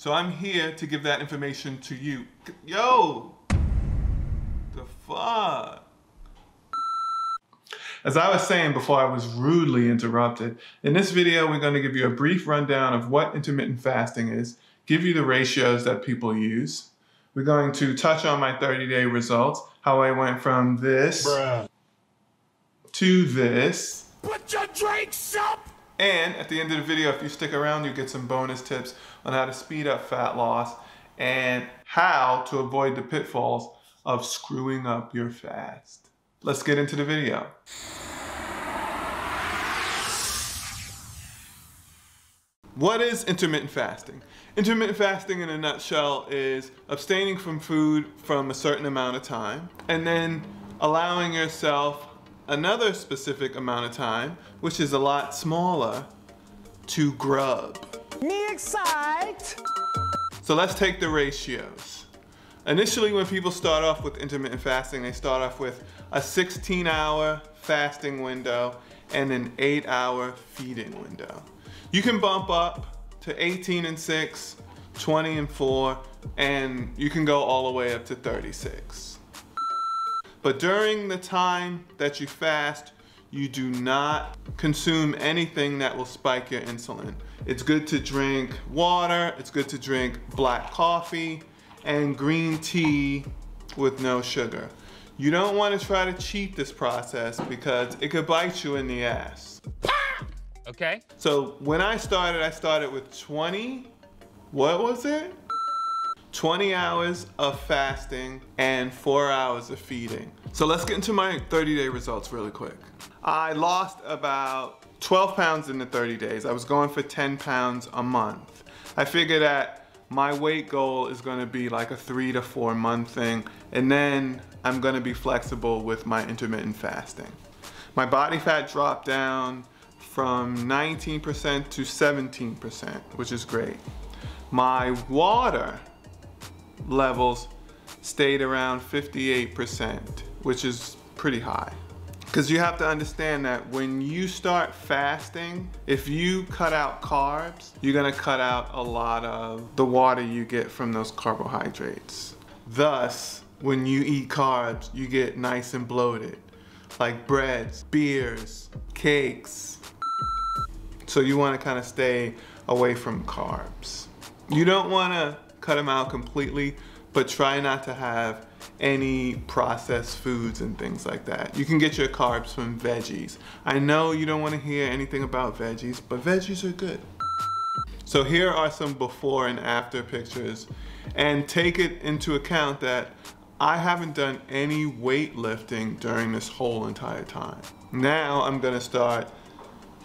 So I'm here to give that information to you. Yo! The fuck? As I was saying before I was rudely interrupted, in this video we're going to give you a brief rundown of what intermittent fasting is, give you the ratios that people use. We're going to touch on my 30-day results, how I went from this to this. Put your drinks up! And at the end of the video, if you stick around, you get some bonus tips on how to speed up fat loss and how to avoid the pitfalls of screwing up your fast. Let's get into the video. What is intermittent fasting? Intermittent fasting in a nutshell is abstaining from food from a certain amount of time and then allowing yourself another specific amount of time, which is a lot smaller, to grub. Me excite! So let's take the ratios. Initially, when people start off with intermittent fasting, they start off with a 16-hour fasting window and an 8-hour feeding window. You can bump up to 18 and 6, 20 and 4, and you can go all the way up to 36. But during the time that you fast, you do not consume anything that will spike your insulin. It's good to drink water, it's good to drink black coffee, and green tea with no sugar. You don't want to try to cheat this process because it could bite you in the ass. Okay. So when I started with 20 hours of fasting and 4 hours of feeding. So let's get into my 30-day results really quick. I lost about 12 pounds in the 30 days. I was going for 10 pounds a month. I figured that my weight goal is gonna be like a 3 to 4 month thing, and then I'm gonna be flexible with my intermittent fasting. My body fat dropped down from 19% to 17%, which is great. My water levels stayed around 58%, which is pretty high. Because you have to understand that when you start fasting, if you cut out carbs, you're gonna cut out a lot of the water you get from those carbohydrates. Thus, when you eat carbs, you get nice and bloated, like breads, beers, cakes. So you wanna kinda stay away from carbs. You don't wanna cut them out completely, but try not to have any processed foods and things like that. You can get your carbs from veggies. I know you don't want to hear anything about veggies, but veggies are good. So here are some before and after pictures, and take it into account that I haven't done any weightlifting during this whole entire time. Now I'm gonna start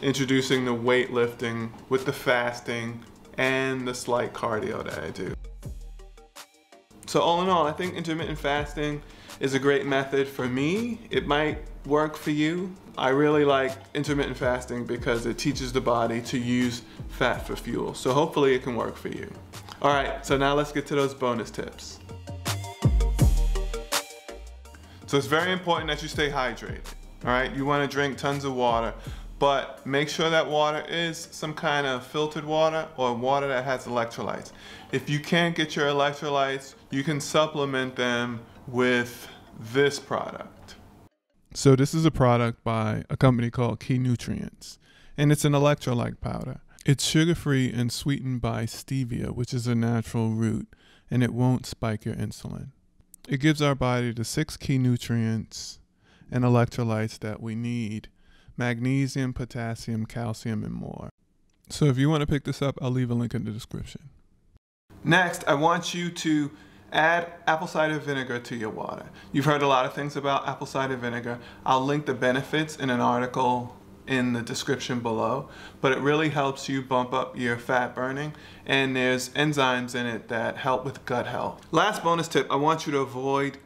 introducing the weightlifting with the fasting and the slight cardio that I do. So all in all, I think intermittent fasting is a great method for me. It might work for you. I really like intermittent fasting because it teaches the body to use fat for fuel. So hopefully it can work for you. All right, so now let's get to those bonus tips. So it's very important that you stay hydrated, all right? You wanna drink tons of water, but make sure that water is some kind of filtered water or water that has electrolytes. If you can't get your electrolytes, you can supplement them with this product. So this is a product by a company called Key Nutrients, and it's an electrolyte powder. It's sugar-free and sweetened by stevia, which is a natural root, and it won't spike your insulin. It gives our body the 6 key nutrients and electrolytes that we need: magnesium, potassium, calcium, and more. So if you want to pick this up, I'll leave a link in the description. Next, I want you to add apple cider vinegar to your water. You've heard a lot of things about apple cider vinegar. I'll link the benefits in an article in the description below, but it really helps you bump up your fat burning, and there's enzymes in it that help with gut health. Last bonus tip, I want you to avoid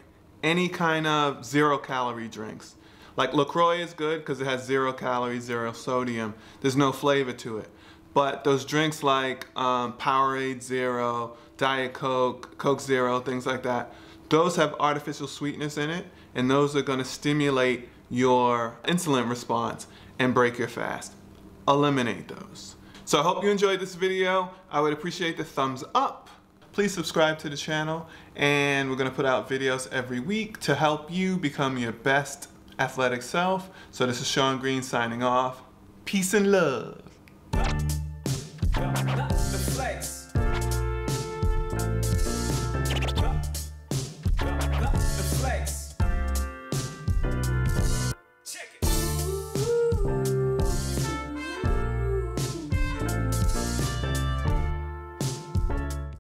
any kind of zero-calorie drinks. Like LaCroix is good because it has 0 calories, 0 sodium. There's no flavor to it. But those drinks like Powerade Zero, Diet Coke, Coke Zero, things like that, those have artificial sweetness in it, and those are going to stimulate your insulin response and break your fast. Eliminate those. So I hope you enjoyed this video. I would appreciate the thumbs up. Please subscribe to the channel, and we're gonna put out videos every week to help you become your best athletic self. So this is Sean Green signing off. Peace and love.